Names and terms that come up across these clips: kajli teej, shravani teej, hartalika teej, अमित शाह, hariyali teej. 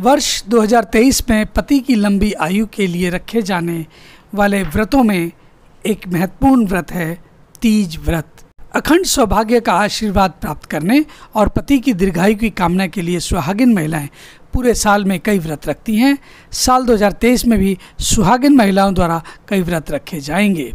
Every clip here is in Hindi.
वर्ष 2023 में पति की लंबी आयु के लिए रखे जाने वाले व्रतों में एक महत्वपूर्ण व्रत है तीज व्रत। अखंड सौभाग्य का आशीर्वाद प्राप्त करने और पति की दीर्घायु की कामना के लिए सुहागिन महिलाएं पूरे साल में कई व्रत रखती हैं। साल 2023 में भी सुहागिन महिलाओं द्वारा कई व्रत रखे जाएंगे।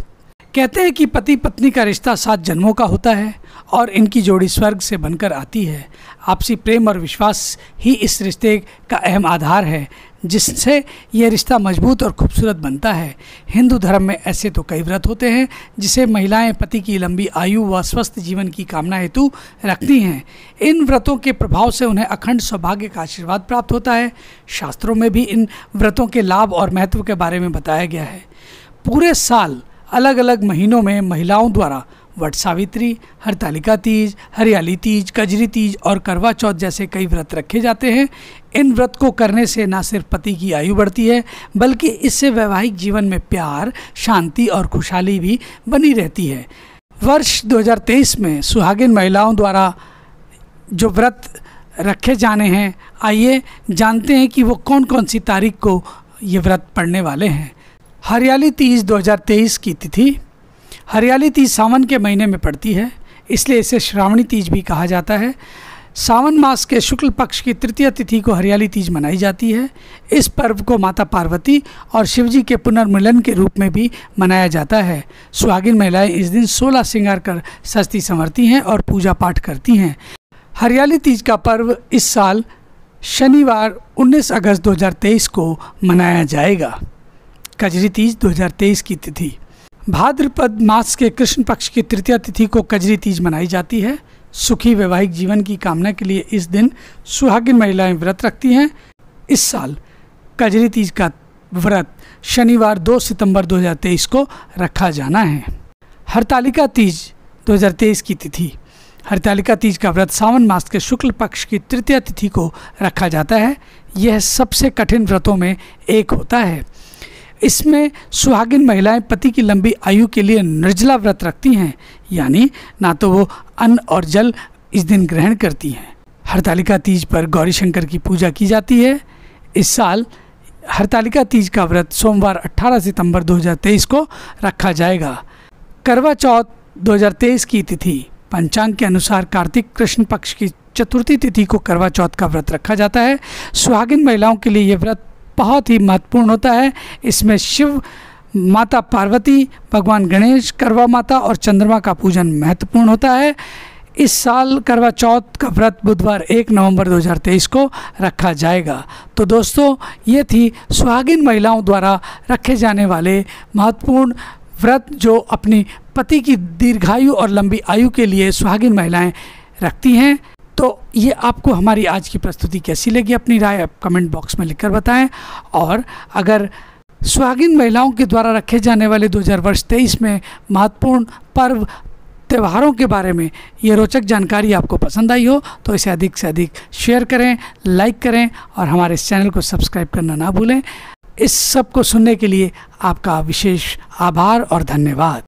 कहते हैं कि पति पत्नी का रिश्ता 7 जन्मों का होता है और इनकी जोड़ी स्वर्ग से बनकर आती है। आपसी प्रेम और विश्वास ही इस रिश्ते का अहम आधार है, जिससे यह रिश्ता मजबूत और खूबसूरत बनता है। हिंदू धर्म में ऐसे तो कई व्रत होते हैं जिसे महिलाएं पति की लंबी आयु व स्वस्थ जीवन की कामना हेतु रखती हैं। इन व्रतों के प्रभाव से उन्हें अखंड सौभाग्य का आशीर्वाद प्राप्त होता है। शास्त्रों में भी इन व्रतों के लाभ और महत्व के बारे में बताया गया है। पूरे साल अलग अलग महीनों में महिलाओं द्वारा वट सावित्री, हरतालिका तीज, हरियाली तीज, कजरी तीज और करवा चौथ जैसे कई व्रत रखे जाते हैं। इन व्रत को करने से न सिर्फ पति की आयु बढ़ती है, बल्कि इससे वैवाहिक जीवन में प्यार, शांति और खुशहाली भी बनी रहती है। वर्ष 2023 में सुहागिन महिलाओं द्वारा जो व्रत रखे जाने हैं, आइए जानते हैं कि वो कौन कौन सी तारीख को ये व्रत पड़ने वाले हैं। हरियाली तीज 2023 की तिथि। हरियाली तीज सावन के महीने में पड़ती है, इसलिए इसे श्रावणी तीज भी कहा जाता है। सावन मास के शुक्ल पक्ष की तृतीय तिथि को हरियाली तीज मनाई जाती है। इस पर्व को माता पार्वती और शिवजी के पुनर्मिलन के रूप में भी मनाया जाता है। सुहागिन महिलाएं इस दिन 16 श्रृंगार कर सजती संवरती हैं और पूजा पाठ करती हैं। हरियाली तीज का पर्व इस साल शनिवार 19 अगस्त 2023 को मनाया जाएगा। कजरी तीज 2023 की तिथि। भाद्रपद मास के कृष्ण पक्ष की तृतीय तिथि को कजरी तीज मनाई जाती है। सुखी वैवाहिक जीवन की कामना के लिए इस दिन सुहागिन महिलाएं व्रत रखती हैं। इस साल कजरी तीज का व्रत शनिवार 2 सितंबर 2023 को रखा जाना है। हरतालिका तीज 2023 की तिथि। हरतालिका तीज का व्रत सावन मास के शुक्ल पक्ष की तृतीय तिथि को रखा जाता है। यह सबसे कठिन व्रतों में एक होता है। इसमें सुहागिन महिलाएं पति की लंबी आयु के लिए निर्जला व्रत रखती हैं, यानी ना तो वो अन्न और जल इस दिन ग्रहण करती हैं। हरतालिका तीज पर गौरी शंकर की पूजा की जाती है। इस साल हरतालिका तीज का व्रत सोमवार 18 सितंबर 2023 को रखा जाएगा। करवा चौथ 2023 की तिथि। पंचांग के अनुसार कार्तिक कृष्ण पक्ष की चतुर्थी तिथि को करवा चौथ का व्रत रखा जाता है। सुहागिन महिलाओं के लिए यह व्रत बहुत ही महत्वपूर्ण होता है। इसमें शिव, माता पार्वती, भगवान गणेश, करवा माता और चंद्रमा का पूजन महत्वपूर्ण होता है। इस साल करवा चौथ का व्रत बुधवार 1 नवंबर 2023 को रखा जाएगा। तो दोस्तों, ये थी सुहागिन महिलाओं द्वारा रखे जाने वाले महत्वपूर्ण व्रत जो अपनी पति की दीर्घायु और लंबी आयु के लिए सुहागिन महिलाएं रखती हैं। तो ये आपको हमारी आज की प्रस्तुति कैसी लगी, अपनी राय आप कमेंट बॉक्स में लिखकर बताएं। और अगर सुहागिन महिलाओं के द्वारा रखे जाने वाले 2023 में महत्वपूर्ण पर्व त्योहारों के बारे में ये रोचक जानकारी आपको पसंद आई हो तो इसे अधिक से अधिक शेयर करें, लाइक करें और हमारे इस चैनल को सब्सक्राइब करना ना भूलें। इस सब को सुनने के लिए आपका विशेष आभार और धन्यवाद।